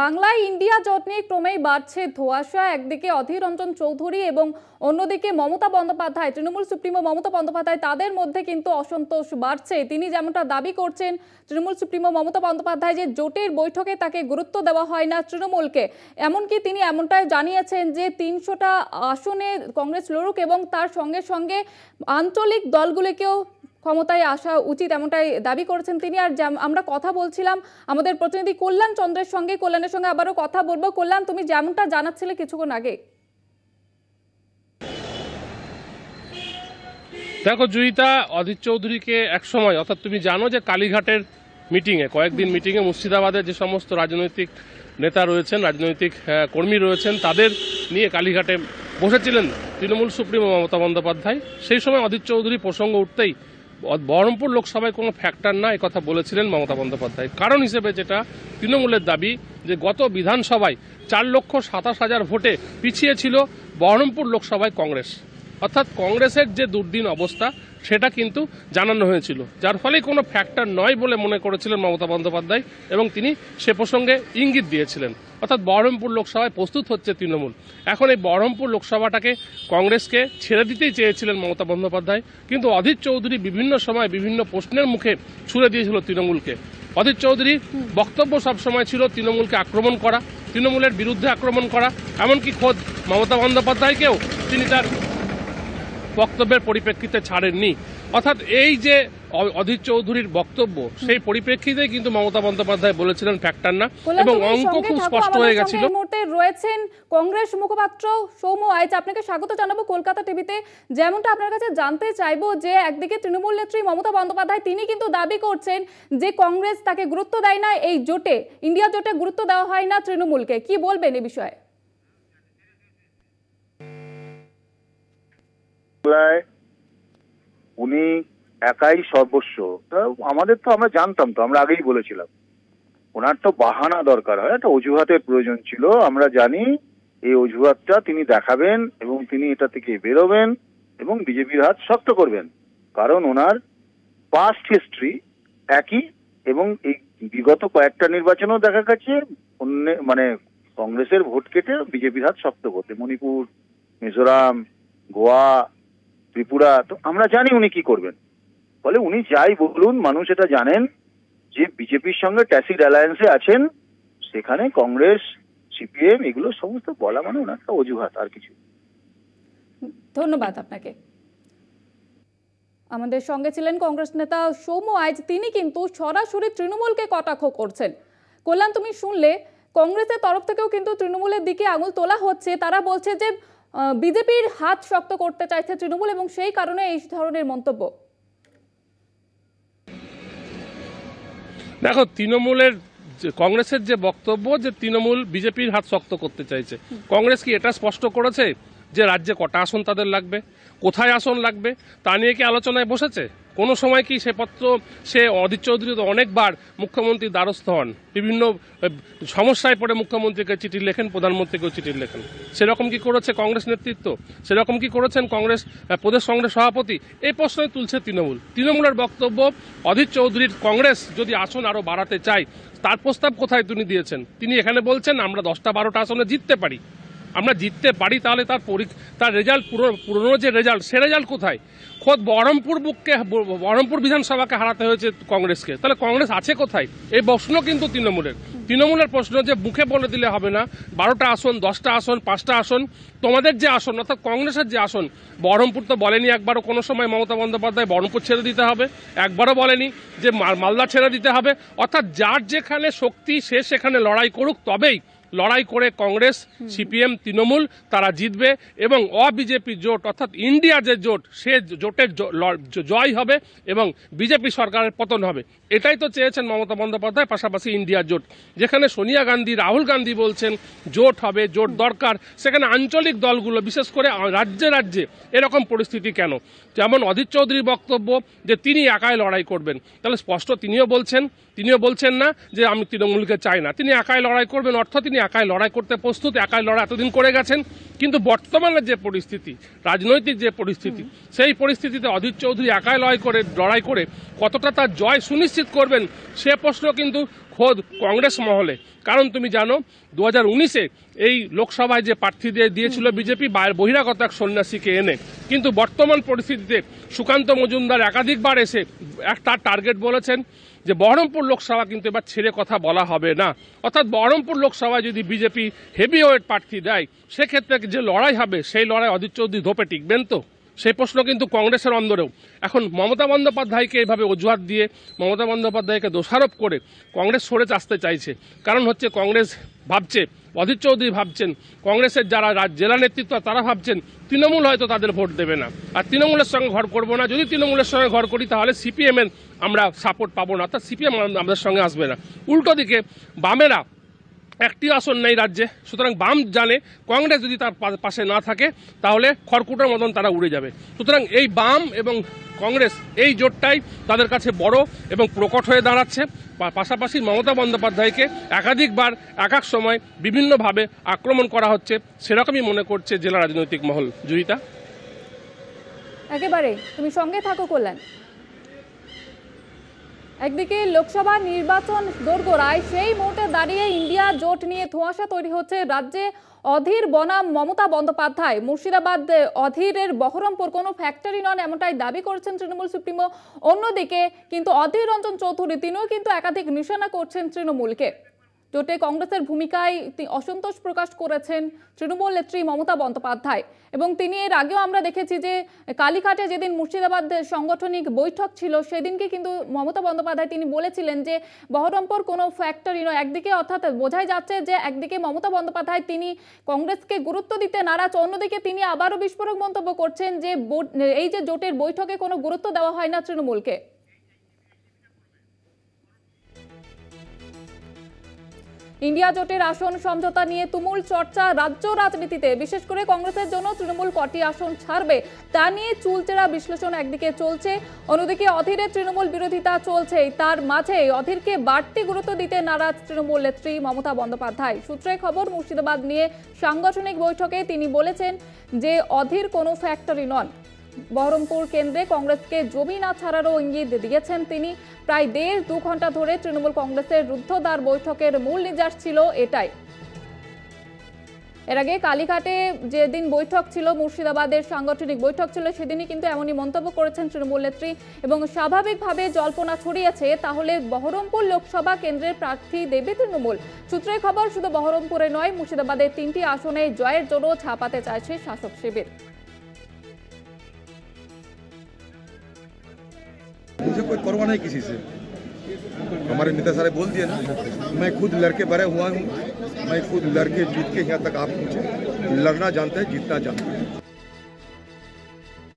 বাংলায় ইন্ডিয়া জোট নিয়ে ক্রমেই বাড়ছে ধোঁয়াশা। একদিকে অধীর রঞ্জন চৌধুরী এবং অন্যদিকে মমতা বন্দ্যোপাধ্যায়, তৃণমূল সুপ্রিমো মমতা বন্দ্যোপাধ্যায়, তাদের মধ্যে কিন্তু অসন্তোষ বাড়ছে। তিনি যেমনটা দাবি করছেন তৃণমূল সুপ্রিমো মমতা বন্দ্যোপাধ্যায় যে জোটের বৈঠকে তাকে গুরুত্ব দেওয়া হয় না তৃণমূলকে, এমনকি তিনি এমনটাই জানিয়েছেন যে ৩০০টা আসনে কংগ্রেস লড়ুক এবং তার সঙ্গে সঙ্গে আঞ্চলিক দলগুলিকেও ক্ষমতায় আসা উচিত, এমনটাই দাবি করেছেন তিনি। আর আমরা কথা বলছিলাম আমাদের প্রতিনিধি কল্যাণ চন্দ্রের সঙ্গে, কল্যাণের সঙ্গে আবারও কথা বলবো। কল্যাণ, তুমি যেমনটা জানাচ্ছিলে কিছুক্ষণ আগে, দেখো জয়িতা, অধীর চৌধুরীকে একসময়, অর্থাৎ তুমি জানো যে কালীঘাটের মিটিংয়ে, কয়েকদিন মিটিংয়ে মুর্শিদাবাদের যে সমস্ত রাজনৈতিক নেতা রয়েছেন, রাজনৈতিক কর্মী রয়েছেন, তাদের নিয়ে কালীঘাটে বসেছিলেন তৃণমূল সুপ্রিমো মমতা বন্দ্যোপাধ্যায়। সেই সময় অধীর চৌধুরী প্রসঙ্গ উঠতেই বহরমপুর লোকসভায় কোনো ফ্যাক্টর না এই কথা বলেছিলেন মমতা বন্দ্যোপাধ্যায়। কারণ হিসেবে যেটা তৃণমূলের দাবি যে গত বিধানসভায় ৪,২৭,০০০ ভোটে পিছিয়ে ছিল বহরমপুর লোকসভায় কংগ্রেস, অর্থাৎ কংগ্রেসের যে দুর্দিন অবস্থা সেটা কিন্তু জানানো হয়েছিল, যার ফলে কোনো ফ্যাক্টর নয় বলে মনে করেছিলেন মমতা বন্দ্যোপাধ্যায় এবং তিনি সে প্রসঙ্গে ইঙ্গিত দিয়েছিলেন। অর্থাৎ বহরমপুর লোকসভায় প্রস্তুত হচ্ছে তৃণমূল। এখন এই বহরমপুর লোকসভাটাকে কংগ্রেসকে ছেড়ে দিতেই চেয়েছিলেন মমতা বন্দ্যোপাধ্যায়, কিন্তু অধীর চৌধুরী বিভিন্ন সময় বিভিন্ন প্রশ্নের মুখে ছুড়ে দিয়েছিল তৃণমূলকে। অধীর চৌধুরী বক্তব্য সবসময় ছিল তৃণমূলকে আক্রমণ করা, তৃণমূলের বিরুদ্ধে আক্রমণ করা, এমনকি খোদ মমতা বন্দ্যোপাধ্যায়কেও তিনি তার বক্তব্যের পরিপ্রেক্ষিতে ছাড়েননি। অর্থাৎ এই যে অধীর চৌধুরীর বক্তব্য, সেই পরিপ্রেক্ষিতে কিন্তু মমতা বন্দ্যোপাধ্যায় বলেছিলেন ফ্যাক্টর না, এবং অঙ্ক খুব স্পষ্ট হয়ে গেছিল। এই মুহূর্তে রয়েছেন কংগ্রেস মুখপাত্র সৌম্য আইচ, আপনাকে স্বাগত জানাবো কলকাতা টিভিতে। যেমনটা আপনার কাছে জানতে চাইবো যে একদিকে তৃণমূল নেত্রী মমতা বন্দ্যোপাধ্যায় তিনি কিন্তু দাবি করছেন যে কংগ্রেস তাকে গুরুত্ব দেয় না, এই জোটে, ইন্ডিয়া জোটে গুরুত্ব দেওয়া হয় না তৃণমূলকে, কি বলবেন এই বিষয়ে? উনি একাই সর্বস্ব, আমাদের তো, আমরা জানতাম তো, আমরা আগেই বলেছিলাম ওনার তো বাহানা দরকার হয়, একটা অজুহাতের প্রয়োজন ছিল। আমরা জানি এই অজুহাতটা তিনি দেখাবেন এবং তিনি এটা থেকে বেরোবেন এবং বিজেপির হাত শক্ত করবেন, কারণ ওনার পাস্ট হিস্ট্রি একই এবং এই বিগত কয়েকটা নির্বাচনেও দেখা গেছে অন্য মানে কংগ্রেসের ভোট কেটে বিজেপির হাত শক্ত করতে, মণিপুর, মিজোরাম, গোয়া, ত্রিপুরা, তো আমরা জানি উনি কি করবেন। ফলে উনি যাই বলুন মানুষ এটা জানেন যে বিজেপির সঙ্গে ট্যাসিড অ্যালায়েন্সে আছেন, সেখানে কংগ্রেস, সিপিএম এগুলো সমস্ত বলা মানে ওনার একটা অজুহাত, আর কিছু। ধন্যবাদ আপনাকে। আমাদের সঙ্গে ছিলেন কংগ্রেস নেতা সৌম্য আইচ, তিনি কিন্তু সরাসরি তৃণমূলকে কটাক্ষ করছেন। কল্যাণ, তুমি শুনলে কংগ্রেসের তরফ থেকেও কিন্তু তৃণমূলের দিকে আঙুল তোলা হচ্ছে, তারা বলছে যে বিজেপির হাত শক্ত করতে চাইছে তৃণমূল এবং সেই কারণে এই ধরনের মন্তব্য। দেখো তৃণমূলের, কংগ্রেসের যে বক্তব্য যে তৃণমূল বিজেপির হাত শক্ত করতে চাইছে, কংগ্রেস কি এটা স্পষ্ট করেছে যে রাজ্যে কটা আসন তাদের লাগবে, কোথায় আসন লাগবে, তা নিয়ে কি আলোচনায় বসেছে? কোনো সময় কি সে পত্র, সে অধীর চৌধুরী তো অনেকবার মুখ্যমন্ত্রী দ্বারস্থ হন, বিভিন্ন সমস্যায় পড়ে মুখ্যমন্ত্রীকে চিঠি লেখেন, প্রধানমন্ত্রীকেও চিঠি লেখেন, সেরকম কি করেছে কংগ্রেস নেতৃত্ব? সেরকম কি করেছেন কংগ্রেস, প্রদেশ কংগ্রেস সভাপতি? এই প্রশ্নই তুলছে তৃণমূল। তৃণমূলের বক্তব্য অধীর চৌধুরীর কংগ্রেস যদি আসন আরও বাড়াতে চায় তার প্রস্তাব কোথায় তিনি দিয়েছেন? তিনি এখানে বলছেন আমরা 10টা 12টা আসনে জিততে পারি, আমরা জিততে পারি, তাহলে তার রেজাল্ট, পুরনো যে রেজাল্ট, সে রেজাল্ট কোথায়? খোদ বহরমপুর বিধানসভাকে হারাতে হয়েছে কংগ্রেসকে, তাহলে কংগ্রেস আছে কোথায়? এই প্রশ্ন কিন্তু তৃণমূলের প্রশ্ন, যে মুখে বলে দিলে হবে না 12টা আসন 10টা আসন 5টা আসন, তোমাদের যে আসন, অর্থাৎ কংগ্রেসের যে আসন, বহরমপুর তো বলেনি একবারও কোনো সময় মমতা বন্দ্যোপাধ্যায় বহরমপুর ছেড়ে দিতে হবে, একবারও বলেনি যে মালদা ছেড়ে দিতে হবে। অর্থাৎ যার যেখানে শক্তি সে সেখানে লড়াই করুক, তবেই লড়াই করে কংগ্রেস, সিপিএম, তৃণমূল তারা জিতবে এবং অবিজেপি জোট, অর্থাৎ ইন্ডিয়া যে জোট, সে জোটের জয় হবে এবং বিজেপি সরকারের পতন হবে। এটাই তো চেয়েছেন মমতা বন্দ্যোপাধ্যায়, পাশাপাশি ইন্ডিয়া জোট, যেখানে সোনিয়া গান্ধী, রাহুল গান্ধী বলছেন জোট হবে, জোট দরকার, সেখানে আঞ্চলিক দলগুলো, বিশেষ করে রাজ্যে রাজ্যে এরকম পরিস্থিতি কেন? যেমন অধীর চৌধুরীর বক্তব্য যে তিনি একাই লড়াই করবেন, তাহলে স্পষ্ট তিনিও বলছেন না যে আমি তৃণমূলকে চাই না, তিনি একাই লড়াই করবেন, অর্থাৎ তিনি একাই লড়াই করতে প্রস্তুত, একাই লড়াই এতদিন করে গেছেন। কিন্তু বর্তমানে যে পরিস্থিতি, রাজনৈতিক যে পরিস্থিতি, সেই পরিস্থিতিতে অধীর চৌধুরী একাই লড়াই করে কতটা তার জয় সুনিশ্চিত করবেন, সে প্রশ্ন কিন্তু খোদ কংগ্রেস মহলে। কারণ তুমি জানো 2019-এ এই লোকসভায় যে প্রার্থী দিয়েছিল বিজেপি বহিরাগত এক সন্ন্যাসীকে এনে, কিন্তু বর্তমান পরিস্থিতিতে সুকান্ত মজুমদার একাধিকবার এসে একটা টার্গেট বলেছেন যে বহরমপুর লোকসভা কিন্তু এবার ছেড়ে কথা বলা হবে না। অর্থাৎ বহরমপুর লোকসভায় যদি বিজেপি হেভিওয়েট প্রার্থী দেয় সেক্ষেত্রে যে লড়াই হবে সেই লড়াই অধীর চৌধুরী ধোপে টিকবেন তো? সেই প্রশ্ন কিন্তু কংগ্রেসের অন্দরেও। এখন মমতা বন্দ্যোপাধ্যায়কে এইভাবে অজুহাত দিয়ে, মমতা বন্দ্যোপাধ্যায়কে দোষারোপ করে কংগ্রেস সরে আসতে চাইছে। কারণ হচ্ছে কংগ্রেস ভাবছে, অধীর চৌধুরী ভাবছেন, কংগ্রেসের যারা জেলা নেতৃত্ব তারা ভাবছেন তৃণমূল হয়তো তাদের ভোট দেবে না, আর তৃণমূলের সঙ্গে ঘর করবো না, যদি তৃণমূলের সঙ্গে ঘর করি তাহলে সিপিএমের আমরা সাপোর্ট পাবো না, অর্থাৎ সিপিএম আমাদের সঙ্গে আসবে না। উল্টো দিকে বামেরা একটি আসন নেই রাজ্যে, সুতরাং বাম জানে কংগ্রেস যদি তার পাশে না থাকে তাহলে খড়কুটার মতন তারা উড়ে যাবে। সুতরাং এই বাম এবং কংগ্রেস এই জোটটাই তাদের কাছে বড় এবং প্রকট হয়ে দাঁড়াচ্ছে। পাশাপাশি মমতা বন্দ্যোপাধ্যায়কে একাধিকবার এক এক সময় বিভিন্নভাবে আক্রমণ করা হচ্ছে, সেরকমই মনে করছে জেলা রাজনৈতিক মহল। জয়িতা, একেবারে তুমি সঙ্গে থাকো কল্যাণ। একদিকে লোকসভা নির্বাচন দোরগোড়ায়, সেই মুহূর্তে দাঁড়িয়ে ইন্ডিয়া জোট নিয়ে ধোঁয়াশা তৈরি হচ্ছে রাজ্যে। অধীর বনাম মমতা বন্দ্যোপাধ্যায়, মুর্শিদাবাদ অধীরের বহরমপুর কোনো ফ্যাক্টরি নন এমনটাই দাবি করেছেন তৃণমূল সুপ্রিমো। অন্যদিকে কিন্তু অধীর রঞ্জন চৌধুরী তিনিও কিন্তু একাধিক নিশানা করছেন তৃণমূলকে। জোটে কংগ্রেসের ভূমিকায় অসন্তোষ প্রকাশ করেছেন তৃণমূল নেত্রী মমতা বন্দ্যোপাধ্যায়, এবং তিনি এর আগেও আমরা দেখেছি যে কালীঘাটে যেদিন মুর্শিদাবাদ সাংগঠনিক বৈঠক ছিল সেদিনকে কিন্তু মমতা বন্দ্যোপাধ্যায় তিনি বলেছিলেন যে বহরমপুর কোনো ফ্যাক্টরি নয়। একদিকে অর্থাৎ বোঝাই যাচ্ছে যে একদিকে মমতা বন্দ্যোপাধ্যায় তিনি কংগ্রেসকে গুরুত্ব দিতে নারাজ, অন্যদিকে তিনি আবারও বিস্ফোরক মন্তব্য করছেন যে এই যে জোটের বৈঠকে কোনো গুরুত্ব দেওয়া হয় না তৃণমূলকে। ইন্ডিয়া জোটের আসন সমঝোতা নিয়ে তুমুল চর্চা রাজ্য রাজনীতিতে, বিশেষ করে কংগ্রেসের জন্য তৃণমূল কটি আসন ছাড়বে তা নিয়ে চুলচেরা বিশ্লেষণ একদিকে চলছে, অন্যদিকে অধীরের তৃণমূল বিরোধিতা চলছে। তার মাঝে অধীরকে বাড়তি গুরুত্ব দিতে নারাজ তৃণমূল নেত্রী মমতা বন্দ্যোপাধ্যায়। সূত্রে খবর মুর্শিদাবাদ নিয়ে সাংগঠনিক বৈঠকে তিনি বলেছেন যে অধীর কোনো ফ্যাক্টরি নন। বহরমপুর কেন্দ্রে কংগ্রেসকে জমি না ছাড়ারও ইঙ্গিত দিয়েছেন তিনি। প্রায় দেড় দু ঘন্টা ধরে তৃণমূল কংগ্রেসের রুদ্ধদ্বার বৈঠকের মূল নির্দেশ ছিল এটাই। এর আগে কালীঘাটে যেদিন বৈঠক ছিল, মুর্শিদাবাদের সাংগঠনিক বৈঠক ছিল, সেদিনই কিন্তু এমনই মন্তব্য করেছেন তৃণমূল নেত্রী, এবং স্বাভাবিকভাবে জল্পনা ছড়িয়েছে তাহলে বহরমপুর লোকসভা কেন্দ্রের প্রার্থী দেবে তৃণমূল। সূত্রে খবর শুধু বহরমপুরে নয়, মুর্শিদাবাদের 3টি আসনে জয়ের জন্য ছাপাতে চাইছে শাসক শিবির। मुझे कोई परवाह नहीं किसी से, हमारे नेता सारे बोल दिए ना, मैं खुद लड़के बड़े हुआ हूँ, मैं खुद लड़के जीत के यहाँ तक आप मुझे लड़ना जानते हैं, जीतना जानते हैं।